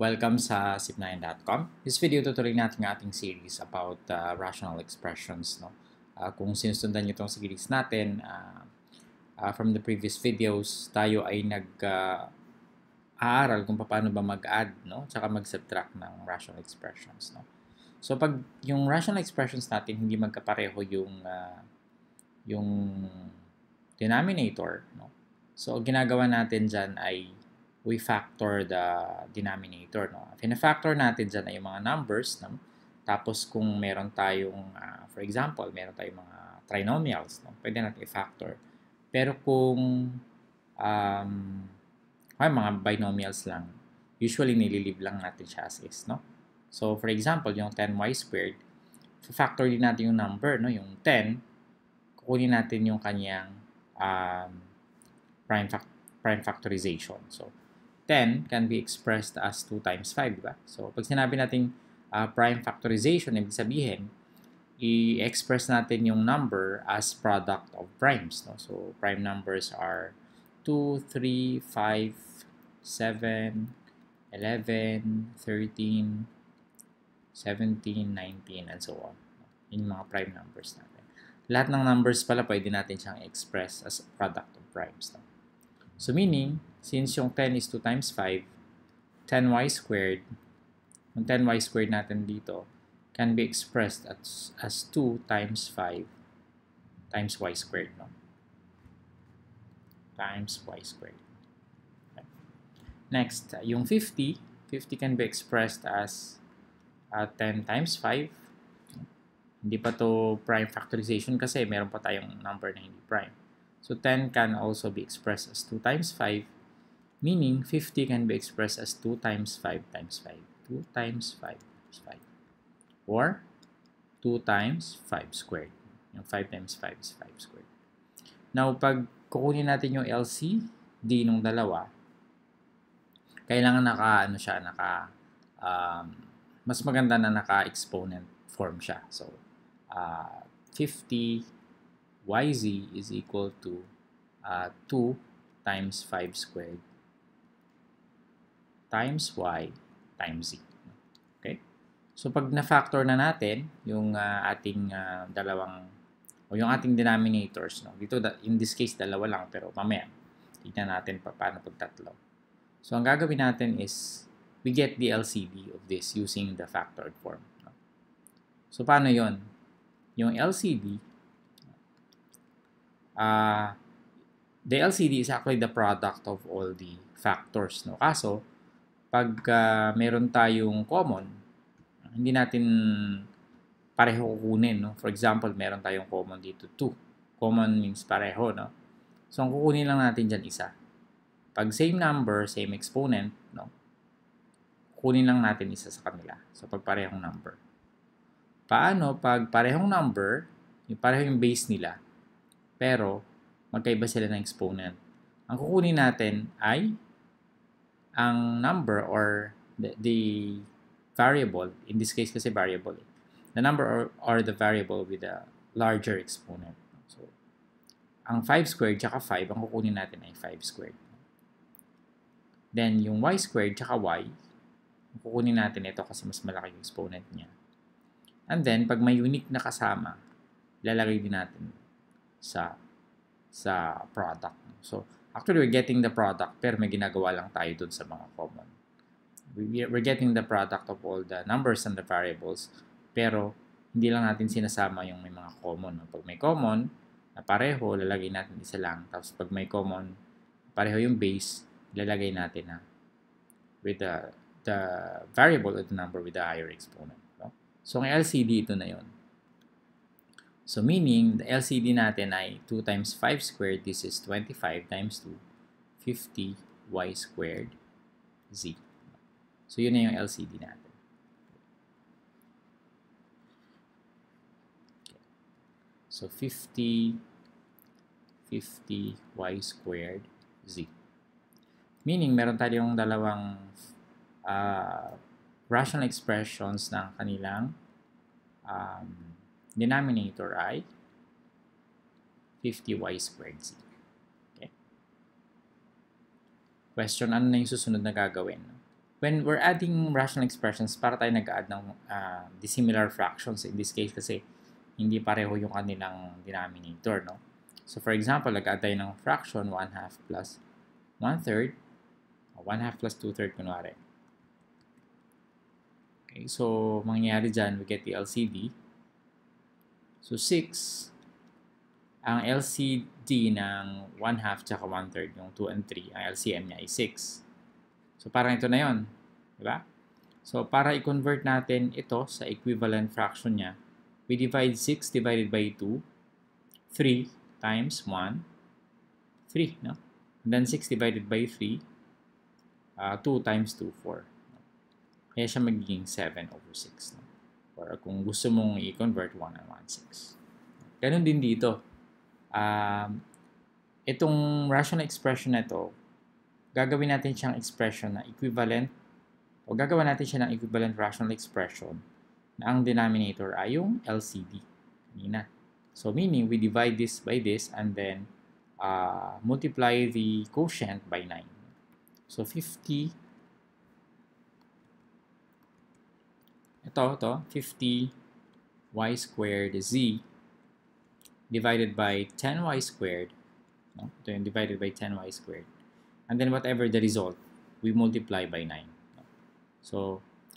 Welcome sa Sipnayan.com. This video, tutuloy natin ang ating series about rational expressions. No? Kung sinusundan nyo itong series natin, from the previous videos, tayo ay nag-aaral kung paano ba mag-add, no? Tsaka mag-subtract ng rational expressions. No? So, pag yung rational expressions natin, hindi magkapareho yung denominator. No? So, ginagawa natin dyan ay we factor the denominator, no? Fina-factor natin dyan ay yung mga numbers, no? Tapos kung meron tayong, for example, meron tayong mga trinomials, no? Pwede natin i-factor. Pero kung mga binomials lang, usually nililib lang natin siya as is, no? So, for example, yung 10y squared, factor din natin yung number, no? Yung 10, kukunin natin yung kanyang prime factorization. So, 10 can be expressed as 2 times 5, diba? So, pag sinabi natin prime factorization, ibig sabihin, i-express natin yung number as product of primes, no? So, prime numbers are 2, 3, 5, 7, 11, 13, 17, 19, and so on. Yung mga prime numbers natin. Lahat ng numbers pala pwede natin siyang express as product of primes, no? So, meaning, since yung 10 is 2 times 5, 10y squared, yung 10y squared natin dito, can be expressed as 2 times 5 times y squared, no? Times y squared. Okay. Next, yung 50, 50 can be expressed as 10 times 5. Hindi pa to prime factorization kasi meron pa tayong number na hindi prime. So, 10 can also be expressed as 2 times 5. Meaning, 50 can be expressed as 2 times 5 times 5. 2 times 5 times 5. Or, 2 times 5 squared. Yung 5 times 5 is 5 squared. Now, pag kukunin natin yung LCD nung dalawa, kailangan mas maganda na naka-exponent form siya. So, 50 yz is equal to 2 times 5 squared times y times z. Okay? So, pag na-factor na natin yung ating yung ating denominators, no? Dito, in this case, dalawa lang, pero mamaya, tignan natin paano pag tatlo. So, ang gagawin natin is, we get the LCD of this using the factored form. No? So, paano yon? Yung LCD, the LCD is actually the product of all the factors, no? Kaso, pag meron tayong common, hindi natin pareho kukunin, no? For example, meron tayong common dito, 2. Common means pareho, no? So, ang kukunin lang natin dyan isa. Pag same number, same exponent, no? Kukunin lang natin isa sa kanila. So, pag parehong number. Paano pag parehong number, yung parehong base nila, pero magkaiba sila ng exponent. Ang kukunin natin ay ang number or the variable. In this case kasi variable. The number or the variable with a larger exponent. So, ang 5 squared tsaka 5, ang kukunin natin ay 5 squared. Then, yung y squared tsaka y, kukunin natin ito kasi mas malaki yung exponent niya. And then, pag may unique na kasama, lalagay din natin sa product. So, actually, we're getting the product, pero may ginagawa lang tayo dun sa mga common. We're getting the product of all the numbers and the variables, pero hindi lang natin sinasama yung may mga common. Pag may common, na pareho, lalagay natin isa lang. Tapos, pag may common, pareho yung base, lalagay natin na with the variable or the number with the higher exponent. No? So, ang LCD, ito na yun. So, meaning, the LCD natin ay 2 times 5 squared. This is 25 times 2. 50 y squared z. So, yun na yung LCD natin. So, 50 y squared z. Meaning, meron tayong dalawang rational expressions ng kanilang denominator ay 50y squared z. Okay? Question, ano na yung susunod na gagawin? when we're adding rational expressions, para tayo nag-add ng dissimilar fractions. In this case kasi hindi pareho yung kanilang denominator, no? So for example, nag-add tayo ng fraction 1/2 + 1/3, 1/2 + 2/3 kunwari. Okay, so mangyayari dyan, we get the LCD. So 6, ang LCD ng 1/2 tsaka 1/3, yung 2 and 3, ang LCM niya ay 6. So parang ito na yun, diba? So para i-convert natin ito sa equivalent fraction niya, we divide 6 divided by 2, 3 times 1, 3, no? And then 6 divided by 3, 2 times 2, 4. Kaya siya magiging 7/6, no? Or kung gusto mong i-convert 1/6. Ganun din dito. Itong rational expression na ito, gagawin natin siyang expression na equivalent, o gagawa natin siya ng equivalent rational expression na ang denominator ay yung LCD. Kanina. So meaning, we divide this by this and then multiply the quotient by 9. So 50, ito, 50y squared z divided by 10y squared, no? Ito yung divided by 10y squared. And then whatever the result, we multiply by 9. No? So,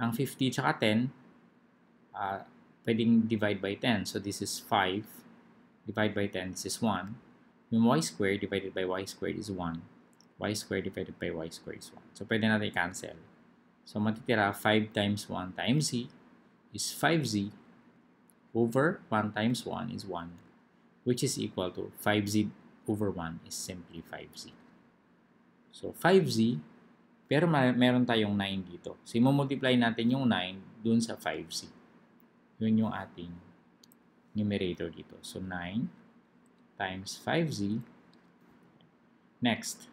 ang 50 tsaka 10, pwedeng divide by 10. So, this is 5. Divide by 10, this is 1. Yung y squared divided by y squared is 1. Y squared divided by y squared is 1. So, pwede natin i-cancel. So, matitira 5 times 1 times z is 5z over 1 times 1 is 1, which is equal to 5z over 1 is simply 5z. So, 5z, pero meron tayong 9 dito. So, i-multiply natin yung 9 dun sa 5z. Yun yung ating numerator dito. So, 9 times 5z. Next.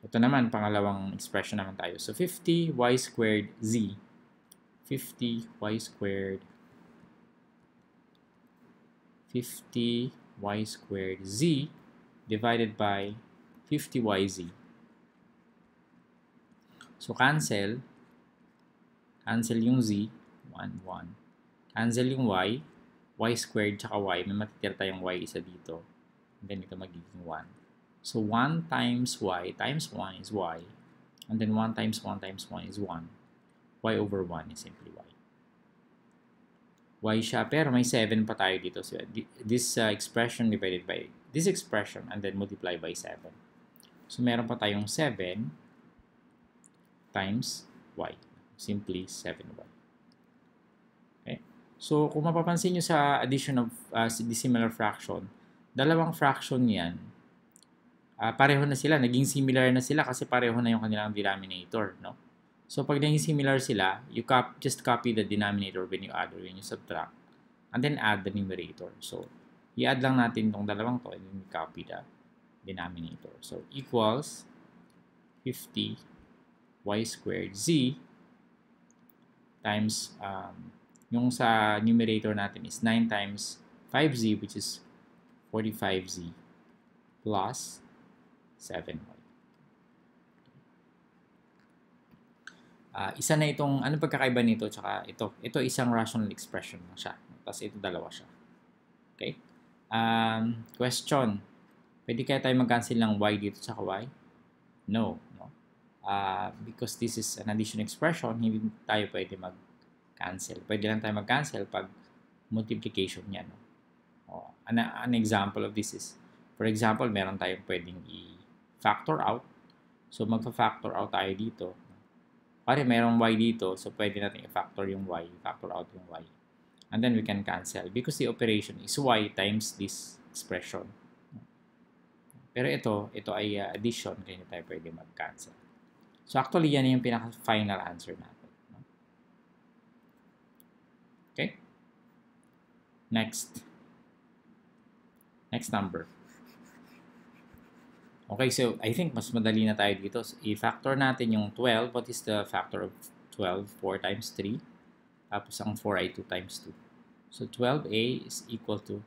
Ito naman, pangalawang expression naman tayo. So, 50y squared z. 50y squared z divided by 50yz. So, cancel. Cancel yung z. 1, 1. Cancel yung y. Y squared tsaka y. May matitira tayong y isa dito. And then, ito magiging 1. So 1 times y times 1 is y. And then 1 times 1 times 1 is 1. Y over 1 is simply y. Y siya, pero may 7 pa tayo dito. So this expression divided by this expression and then multiply by 7. So meron pa tayong 7 times y. Simply 7y. Okay? So kung mapapansin nyo sa addition of dissimilar fraction, dalawang fraction yan, pareho na sila, naging similar na sila kasi pareho na yung kanilang denominator, no? So pag naging similar sila, you just copy the denominator when you add or when you subtract and then add the numerator. So i-add lang natin tong dalawang to and then copy the denominator. So equals 50y squared z times yung sa numerator natin is 9 times 5z, which is 45z plus 7y. Isa na itong, ano pagkakaiba nito tsaka ito? Ito isang rational expression na siya. Tapos ito dalawa siya. Okay? Question. Pwede kaya tayo mag-cancel ng y dito tsaka y? No. No. Because this is an addition expression, hindi tayo pwede mag-cancel. Pwede lang tayo mag-cancel pag multiplication niya. No? Oh, an example of this is, for example, meron tayong pwedeng factor out. So, magpa-factor out tayo dito. Pare, mayroong y dito. So, pwede natin i-factor yung y. Factor out yung y. And then, we can cancel. Because the operation is y times this expression. Pero ito ay addition. Kaya tayo pwede mag-cancel. So, actually, yan yung pinaka-final answer natin. Okay? Next. Next number. Okay, so I think mas madali na tayo dito. So, i-factor natin yung 12. What is the factor of 12? 4 times 3. Tapos ang 4 ay 2 times 2. So 12a is equal to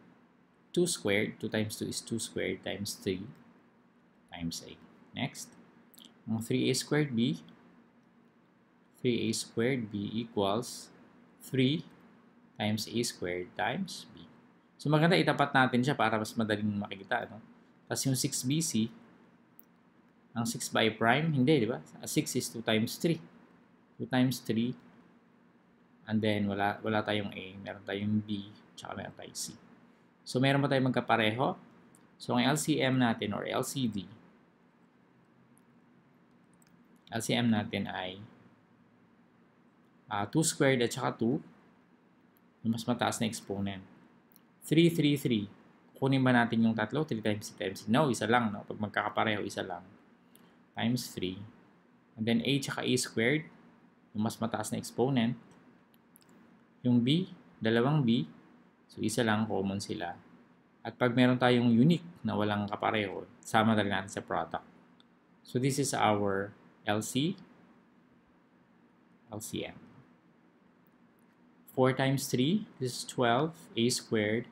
2 squared. 2 times 2 is 2 squared times 3 times a. Next, ang 3a squared b equals 3 times a squared times b. So maganda itapat natin siya para mas madaling makikita, ano? Tapos yung 6bc, ang 6 by prime, hindi, di ba? 6 is 2 times 3. 2 times 3, and then wala tayong a, meron tayong b, tsaka meron tayong c. So meron pa tayong magkapareho. So ang LCM natin, or LCM natin ay 2 squared at saka 2, yung mas mataas na exponent. 3. Kukunin ba natin yung tatlo? 3 times 3 times 3. No, isa lang. No? Pag magkakapareho, isa lang. Times 3. And then a tsaka a squared, yung mas mataas na exponent. Yung b, dalawang b. So, isa lang, common sila. At pag meron tayong unique na walang kapareho, sama talaga natin sa product. So, this is our LCM. 4 times 3, this is 12, a squared,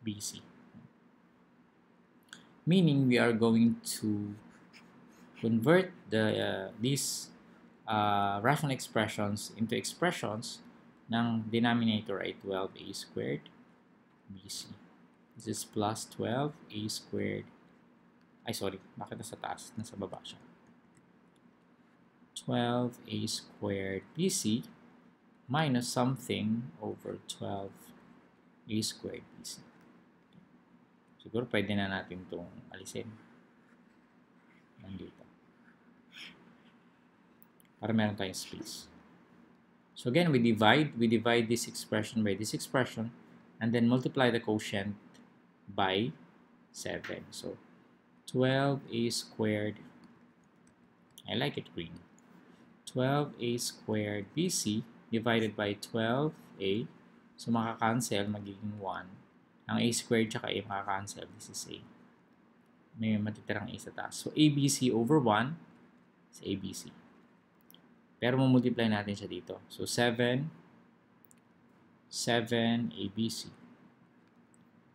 bc. Meaning, we are going to convert these rational expressions into expressions ng denominator ay 12, a squared, bc. This is plus 12, a squared, ay sorry, bakit nasa taas, nasa baba siya. 12 a squared bc minus something over 12 a squared bc. Siguro pwede na natin itong alisin. Nandito. Para meron tayong space. So again, we divide this expression by this expression and then multiply the quotient by 7. So 12 a squared, I like it green. 12a squared bc divided by 12a. So, makakancel, magiging 1. Ang a squared tsaka a makakancel. This is a. May matitirang a sa taas. So, abc over 1 is abc. Pero, mamultiply natin siya dito. So, 7 abc.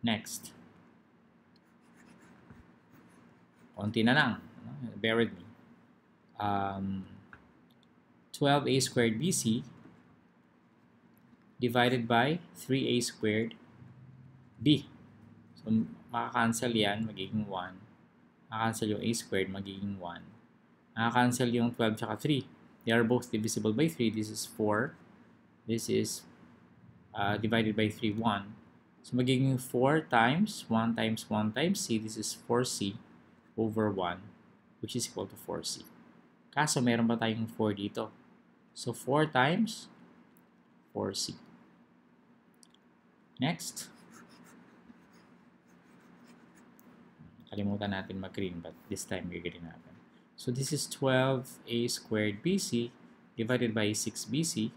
Next. Konti na lang. Bear with me. 12a squared bc divided by 3a squared b. So, makakancel yan, magiging 1. Makakancel yung a squared, magiging 1. Makakancel yung 12 tsaka 3. They are both divisible by 3. This is 4. This is divided by 3, 1. So, magiging 4 times 1 times 1 times c. This is 4c over 1, which is equal to 4c. Kaso, meron ba tayong 4 dito? So, 4 times 4c. Next. Kalimutan natin mag-green, but this time mag-green natin. So, this is 12a squared bc divided by 6bc.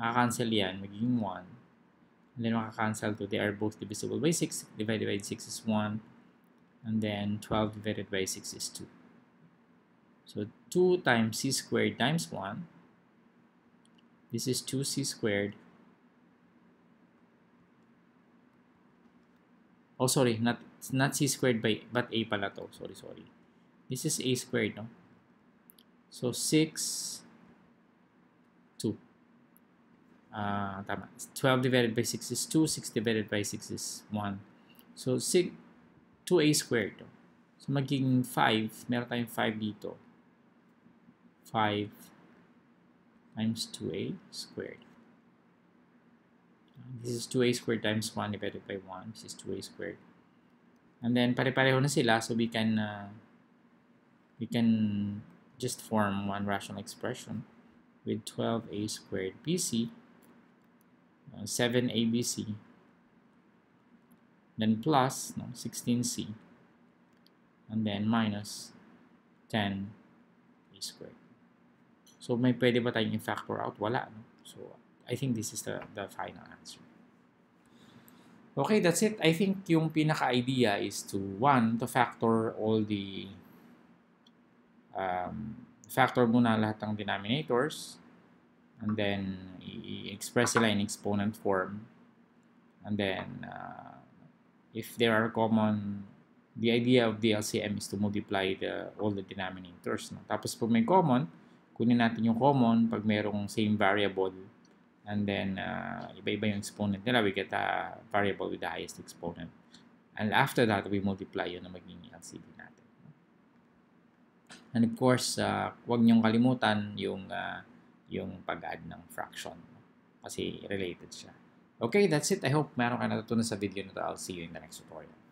Makakancel yan, magiging 1. And then, makakancel to, they are both divisible by 6. Divided by 6 is 1. And then, 12 divided by 6 is 2. So, 2 times c squared times 1. This is 2c squared. Oh, sorry. Not c squared, but a pala to. Sorry. This is a squared, no? So, 6, 2. Tama. 12 divided by 6 is 2. 6 divided by 6 is 1. So, 2a squared. No? So, magiging 5. Meron tayong 5 dito. 5 times 2a squared. This is 2a squared times 1 divided by 1. This is 2a squared. And then, pare-pareho na sila. So, we can just form one rational expression with 12a squared bc, 7abc, then plus 16c, and then minus 10a squared. So, may pwede ba tayong i-factor out? Wala. No? So, I think this is the final answer. Okay, that's it. I think yung pinaka-idea is to, one, to factor all the, factor muna lahat ng denominators, and then express sila in exponent form. And then, if there are common the idea of the LCM is to multiply all the denominators. No? Tapos pag may common, kunin natin yung common pag mayroong same variable. And then, iba-iba yung exponent nila, we get a variable with the highest exponent. And after that, we multiply yun na magiging LCD natin. No? And of course, huwag niyong kalimutan yung pag-add ng fraction. No? Kasi related siya. Okay, that's it. I hope meron ka natutunan sa video na to. I'll see you in the next tutorial.